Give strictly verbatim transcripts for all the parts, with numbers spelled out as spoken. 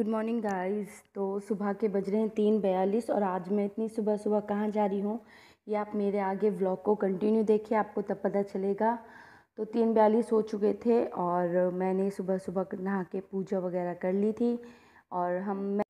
Good morning guys. तो सुबह के बज रहे हैं तीन बयालीस और आज मैं इतनी सुबह सुबह कहाँ जा रही हूँ ये आप मेरे आगे व्लॉग को कंटिन्यू देखिए, आपको तब पता चलेगा। तो तीन बयालीस हो चुके थे और मैंने सुबह सुबह नहा के पूजा वगैरह कर ली थी और हम मैं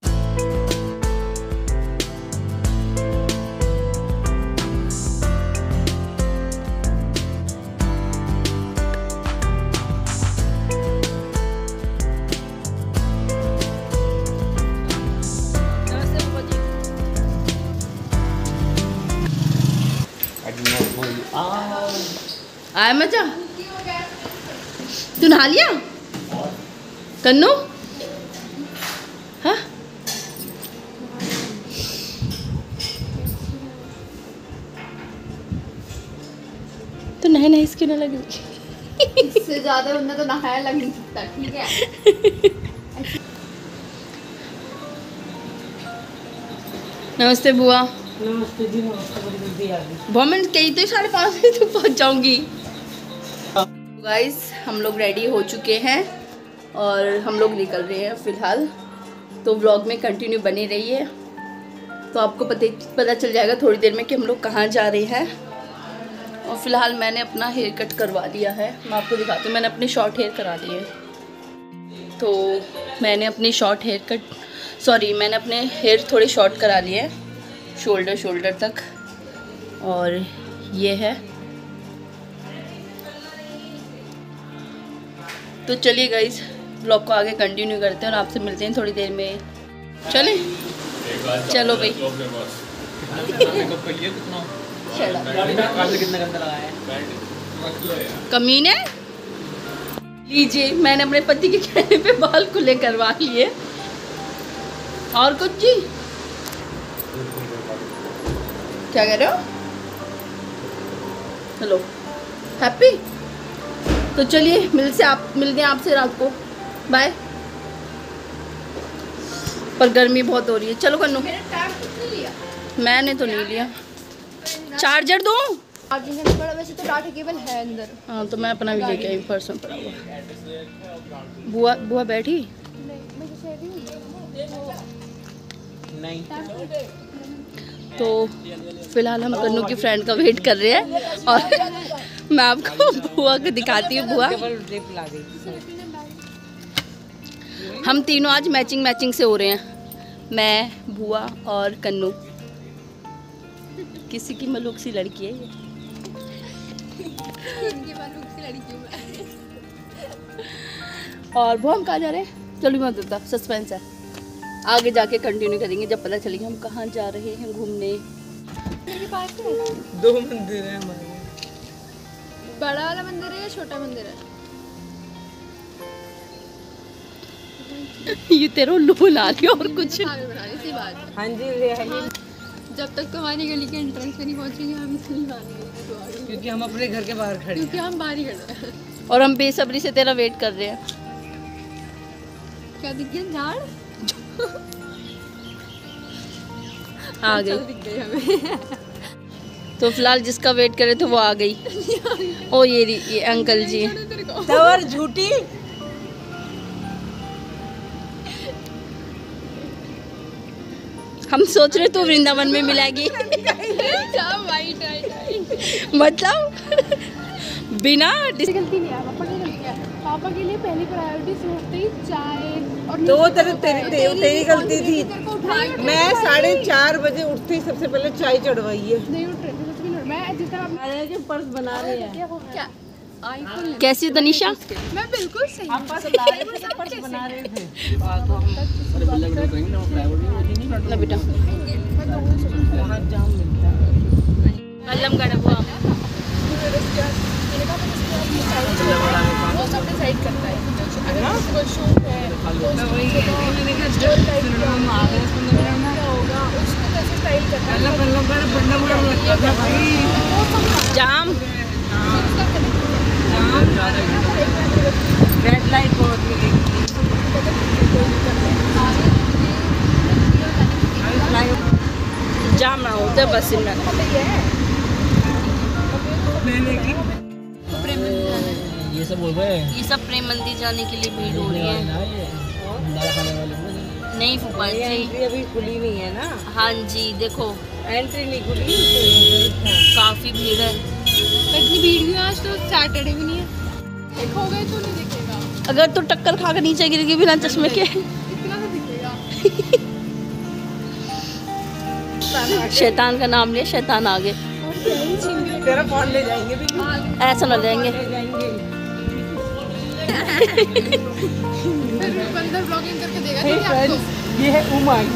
आया मजा, तू नहा लिया कन्नू? हाँ तो नहाए नहाए इसकी ना लगी इससे ज्यादा उन्हें तो नहाया लग नहीं सकता, ठीक है। नमस्ते बुआ। नमस्ते जी, नमस्ते। बड़ी जल्दी आ गई। बहुत मिनट कहीं तो साढ़े पाँच बजे तक पहुँच जाऊँगी। गाइस हम लोग रेडी हो चुके हैं और हम लोग निकल रहे हैं फ़िलहाल, तो व्लॉग में कंटिन्यू बने रहिए। तो आपको पता पता चल जाएगा थोड़ी देर में कि हम लोग कहाँ जा रहे हैं। और फ़िलहाल मैंने अपना हेयर कट करवा दिया है, मैं आपको दिखाती हूँ। मैंने अपने शॉर्ट हेयर करा दिए, तो मैंने अपनी शॉर्ट हेयर कट सॉरी मैंने अपने हेयर थोड़े शॉर्ट करा लिए हैं शोल्डर शोल्डर तक। और ये है, तो चलिए गाइस ब्लॉग को आगे कंटिन्यू करते हैं और आपसे मिलते हैं थोड़ी देर में। चले चलो भाई। कमीने, लीजिए मैंने अपने पति के कहने पे बाल खुले करवा लिए। और कुछ जी क्या कह रहे हो? Hello happy. तो चलिए मिल से आप मिलते हैं आपसे रात को, बाय। पर गर्मी बहुत हो रही है। चलो कन्नू, मैंने तो नहीं लिया। चार्जर दो, वैसे तो डाटा केबल है अंदर। हाँ तो मैं अपना भी लेके आई, पर्स में पड़ा हुआ। बुआ बुआ बैठी नहीं। तो फिलहाल हम कन्नू की फ्रेंड का वेट कर रहे हैं और मैं आपको बुआ को दिखाती हूँ। बुआ हम तीनों आज मैचिंग मैचिंग से हो रहे हैं, मैं, बुआ और कन्नू। किसी की मलूक सी लड़की है ये। और बुआ हम कहाँ जा रहे हैं? चलो मत बता, सस्पेंस है, आगे जाके कंटिन्यू करेंगे जब पता चलेगा हम कहाँ जा रहे हैं घूमने। दो मंदिर है हमारे, बड़ा वाला मंदिर है या छोटा मंदिर है? ये तेरा लू ला रही और कुछ बात। हाँ जी, जब तक तो हमारी गली के एंट्रेंस पे नहीं पहुँचेंगे हम इसलिए बाहर, क्योंकि हम अपने घर के बाहर खड़े, क्योंकि हम बाहर ही खड़े हैं और हम बेसब्री से तेरा वेट कर रहे हैं। क्या दिख गया? झाड़ आ गई। तो फिलहाल जिसका वेट करे तो वो आ गई। ओ ये ये अंकल जी तवर झूठी। हम सोच रहे तो वृंदावन में मिलेगी मतलब बिना गलती नहीं आया। पापा के लिए पहली प्रायोरिटी सोचते ही चाय और दो तरह तेरी गलती थी। मैं साढ़े चार बजे उठते ही सबसे पहले चाय चढ़वाई है। नहीं उठ रहे, मैं जिस तरह के पर्स बना रही है क्या कैसी तनिषा? मैं बिल्कुल सही। हम पर्स बना रहे थे बेटा। वो सब डिसाइड करता है अगर कोई शौक है जाम रेड लाइट बहुत जाम ना होता बस इनमें। ये सब बोल रहे हैं, ये सब प्रेम मंदिर जाने के लिए भीड़ हो रही है। नहीं फूफा जी, एंट्री अभी खुली हुई है ना। हाँ जी देखो एंट्री नहीं खुली, काफी भीड़ है। इतनी भीड़ भी आज तो सैटरडे भी नहीं है। देखोगे तो नहीं दिखेगा, अगर तो टक्कर खा के नीचे गिर गई बिना चश्मे के इतना तो दिखेगा। शैतान का नाम लिया, शैतान आगे तेरा फोन ले जाएंगे, ऐसा ना जाएंगे। बंदर ब्लॉगिंग करके देगा hey friends, आपको। ये है उमंग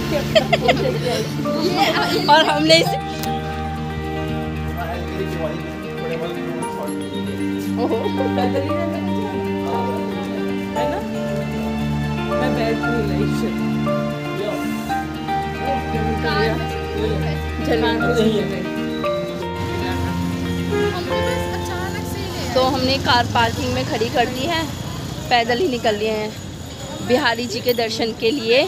और हमने इसे है ना, मैं बैठ तो हमने कार पार्किंग में खड़ी कर दी है, पैदल ही निकल लिए हैं बिहारी जी के दर्शन के लिए।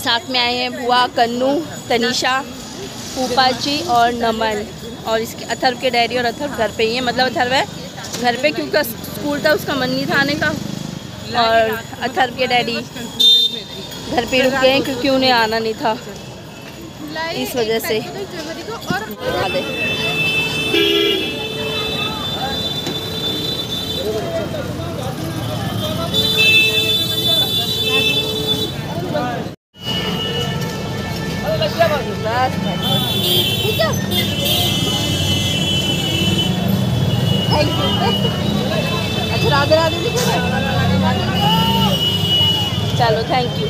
साथ में आए हैं बुआ, कन्नू, तनीषा, फूफा जी और नमन। और इसके अथर्व के डैडी और अथर्व घर पे ही है, मतलब अथर्व है घर पे क्योंकि स्कूल था, उसका मन नहीं था आने का। और अथर्व के डैडी घर पे रुक गए हैं क्योंकि उन्हें आना नहीं था इस वजह से। अच्छा राधे राधे जी, चलो थैंक यू।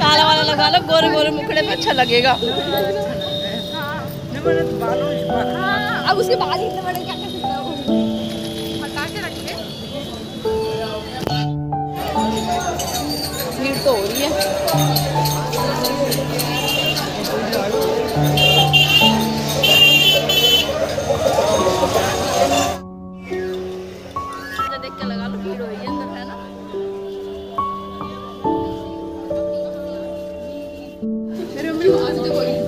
काला वाला लगा लो, गोरे गोरे मुखड़े पे अच्छा लगेगा। अब उसके बाल इतने बड़े क्या कर सकता हूँ, हटा के रखते। भीड़ तो हो रही है।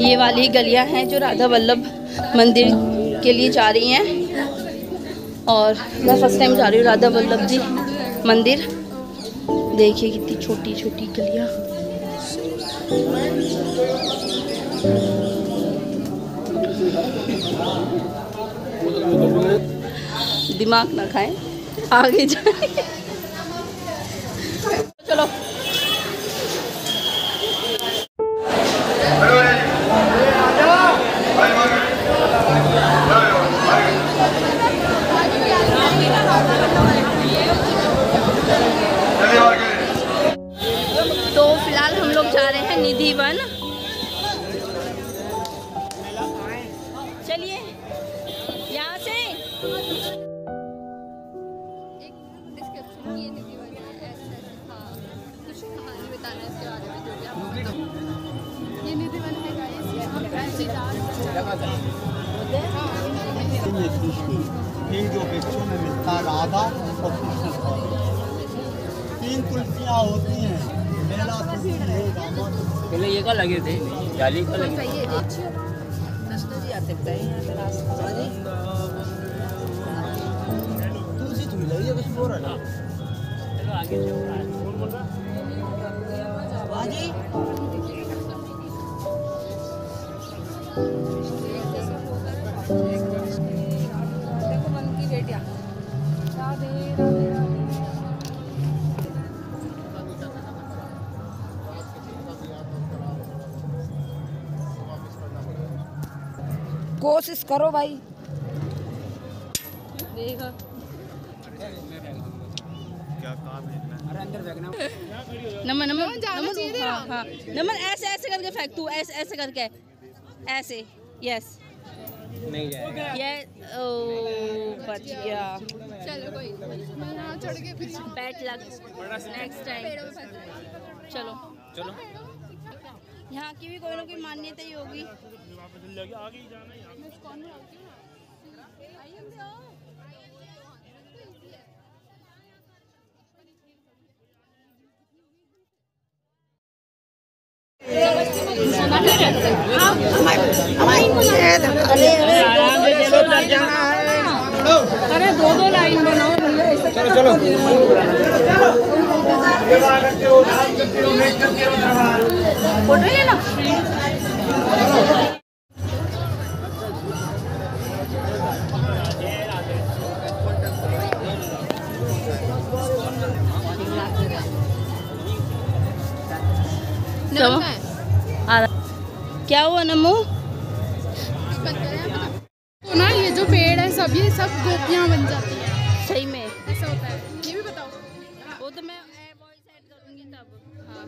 ये वाली गलियां हैं जो राधा वल्लभ मंदिर के लिए जा रही हैं, और मैं फर्स्ट टाइम जा रही हूँ राधा वल्लभ जी मंदिर। देखिए कितनी छोटी छोटी गलियां। दिमाग ना खाएं, आगे जाएं। चलो निधिवन, चलिए यहाँ से। एक डिस्क्रिप्शन ये निधिवन ऐसे था, कुछ कहानी बताना इसके बारे में जो भी। ये निधिवन है गाइस, ये हम ऐसे ये जो बच्चों में मिलता राधा और कृष्ण, तीन तुलसियाँ होती हैं। पहले ये का लगे थे, जाली का लगे थे। सस्ते जी आते हैं यहाँ पे रास्ता। तू जी तू लगी है बस बोरा ना। चलो आगे चलो। बाजी। देखो मन की बेटियाँ। राधे राधे। कोशिश करो भाई, देखा क्या काम है। अरे अंदर फेंकना, नमन नमन नमन हां नमन, ऐसे ऐसे करके फेंक तू, ऐसे ऐसे करके ऐसे। यस नहीं जाएगा ये, ओ बच गया। चलो कोई यहाँ चढ़ के फिर बैठ लग नेक्स्ट टाइम। चलो चलो यहाँ की भी कोई ना कोई मान्यता ही होगी। अरे दो दो लाइन बनाओ। चलो चलो फोटो लेना। क्या हुआ नमो ना, ये जो पेड़ है सब ये सब गोपियाँ बन जाती है। सही में ऐसा होता है, ये भी बताओ। वो तो मैं वॉइस ऐड करूँगी तब। हाँ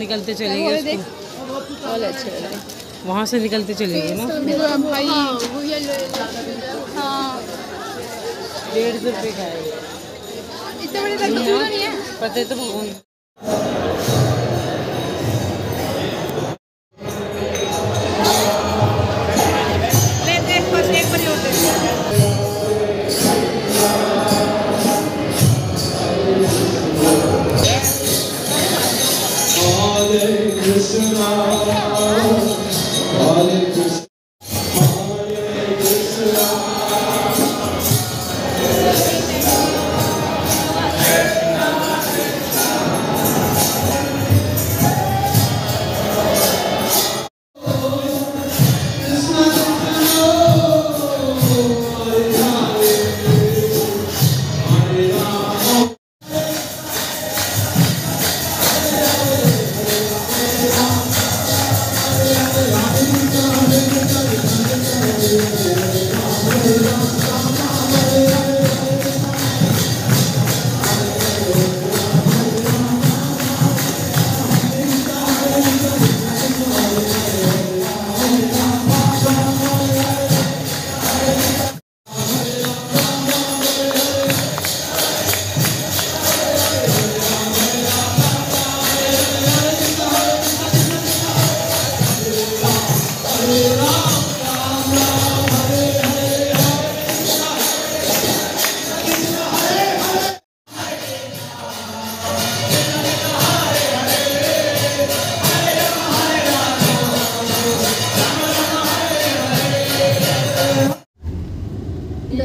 निकलते चले गए, वहाँ से निकलते चले गए ना। डेढ़ सौ रुपये का है, इतने बड़े तक तो नहीं है। पता तो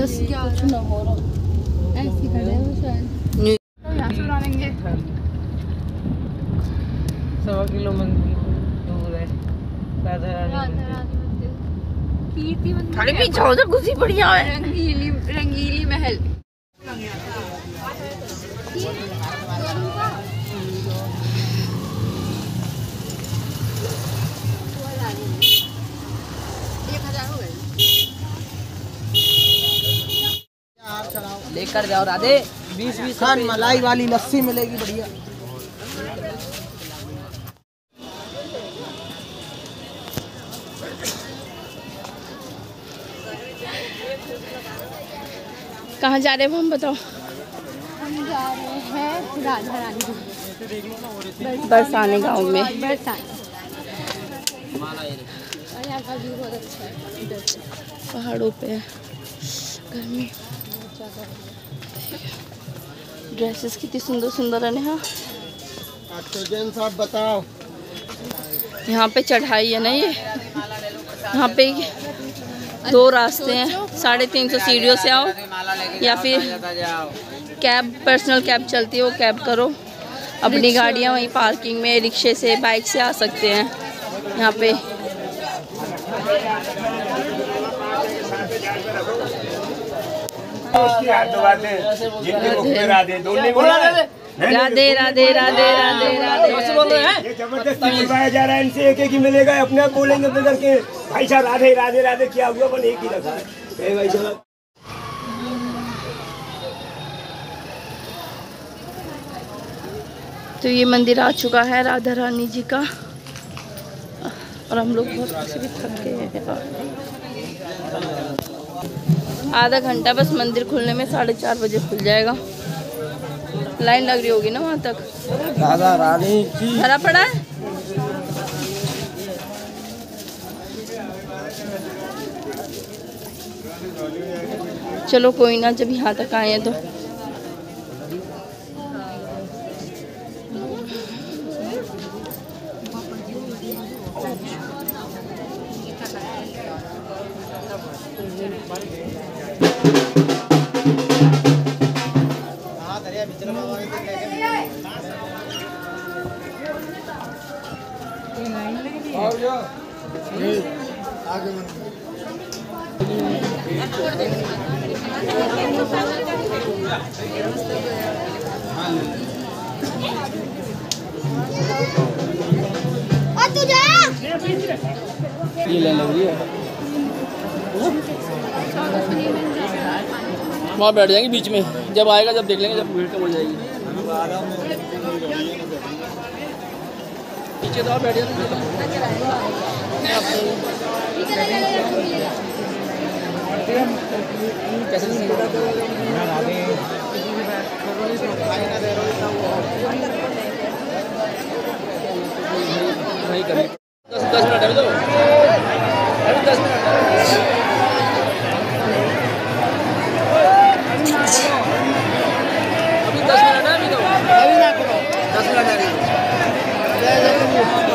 जस्ट कुछ ना हो रहा ऐसे खड़े हो शायद यहां से उड़ाएंगे सवा किलो मंदिर दूर है राधा रानी कीर्ति मंदिर खड़े पीछे हो जा घुसी पड़ी है रंगीली रंगीली महल लेकर जाओ राधे बीस बीस खान मलाई वाली लस्सी मिलेगी बढ़िया कहाँ जा रहे हो हम बताओ हम जा रहे हैं राधा रानी बरसाने गाँव में बरसाना यहाँ का व्यू बहुत अच्छा है पहाड़ों पे गर्मी ड्रेसेस कितनी सुंदर सुंदर है हाँ। साहब बताओ यहाँ पे चढ़ाई है ना ये यहाँ पे दो रास्ते हैं साढ़े तीन सौ सीढ़ियों से आओ या फिर कैब पर्सनल कैब चलती है वो कैब करो अपनी गाड़ियाँ वहीं पार्किंग में रिक्शे से बाइक से आ सकते हैं यहाँ पे राधे राधे राधे राधे राधे जबरदस्ती निभाया जा रहा है इनसे एक एक ही मिलेगा अपने आप बोलेंगे अपने घर के भाई साहब राधे राधे राधे क्या हुआ अपन एक ही रखा है भाई साहब तो ये मंदिर आ चुका है राधा रानी जी का और हम लोग बहुत से भी थक गए आधा घंटा बस मंदिर खुलने में साढ़े चार बजे खुल जाएगा लाइन लग रही होगी ना वहाँ तक राधा रानी की भरा पड़ा है चलो कोई ना जब यहाँ तक आए हैं तो वहाँ बैठ जाएंगे बीच में जब आएगा जब देख लेंगे जब भीड़ कम हो जाएगी पीछे तो बैठ जाए दस दस मिनट अभी तो अभी दस मिनट